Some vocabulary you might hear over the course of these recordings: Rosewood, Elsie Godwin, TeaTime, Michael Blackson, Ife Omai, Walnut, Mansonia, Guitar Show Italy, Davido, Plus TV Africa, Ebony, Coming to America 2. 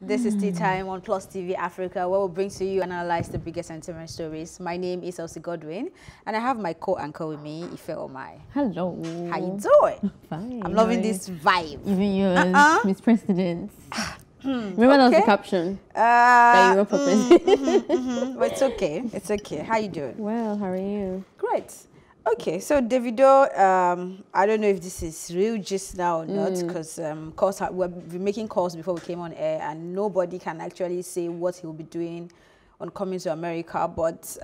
This is Tea Time on Plus TV Africa, where we'll bring to you and analyze the biggest entertainment stories. My name is Elsie Godwin, and I have my co-anchor with me, Ife Omai. Hello. How you doing? Fine. I'm loving this vibe. Even yours, Miss President. Remember that was the caption that you were proposing. But it's okay. It's okay. How you doing? Well, how are you? Great. Okay, so Davido, I don't know if this is real just now or not, because calls we're making calls before we came on air, and nobody can actually say what he'll be doing on Coming to America, but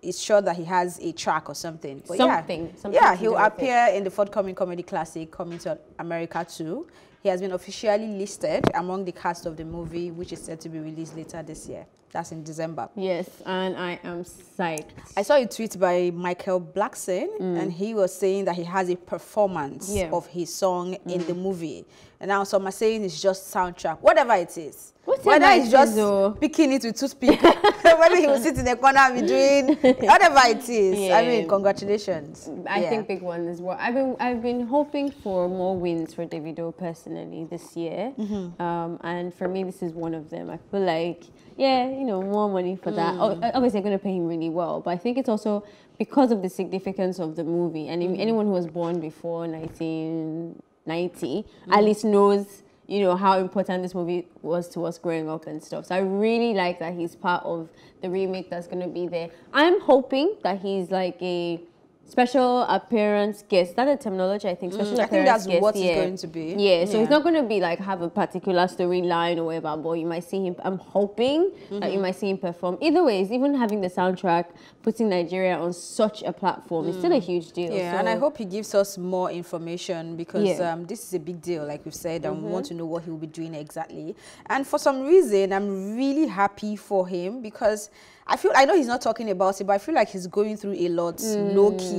it's sure that he has a track or something. But something he'll appear in the forthcoming comedy classic, Coming to America 2. He has been officially listed among the cast of the movie, which is said to be released later this year. That's in December. Yes, and I am psyched. I saw a tweet by Michael Blackson, and he was saying that he has a performance of his song in the movie. And now some are saying it's just soundtrack, whatever it is. Whether it's just picking it with toothpick, whether he will sit in the corner and be doing whatever it is. Yeah. I mean, congratulations. I think big one as well. I've been hoping for more wins for Davido personally this year, and for me, this is one of them. I feel like, you know, more money for that. Obviously, I'm going to pay him really well, but I think it's also because of the significance of the movie. And anyone who was born before 1990 at least knows, you know, how important this movie was to us growing up and stuff. So I really like that he's part of the remake that's going to be there. I'm hoping that he's like a special appearance guest. That's a terminology, I think. Special appearance guest. I think that's what it's going to be. Yeah, so he's not going to be like have a particular storyline or whatever, but you might see him. I'm hoping that you might see him perform. Either way, even having the soundtrack, putting Nigeria on such a platform is still a huge deal. Yeah, so, and I hope he gives us more information, because this is a big deal, like we've said, and we want to know what he will be doing exactly. And for some reason, I'm really happy for him, because I know he's not talking about it, but I feel like he's going through a lot low-key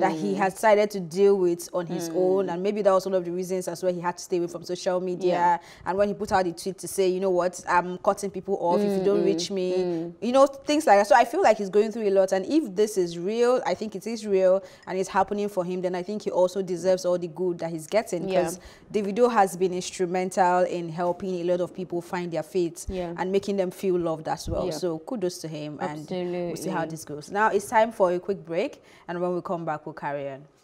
that he has decided to deal with on his own. And maybe that was one of the reasons as well he had to stay away from social media. Yeah. And when he put out a tweet to say, you know what, I'm cutting people off if you don't reach me, you know, things like that. So I feel like he's going through a lot. And if this is real, I think it is real and it's happening for him, then I think he also deserves all the good that he's getting, because Davido has been instrumental in helping a lot of people find their faith and making them feel loved as well. So kudos to him. And we'll see how this goes. Now it's time for a quick break, and when we come back, we'll carry on.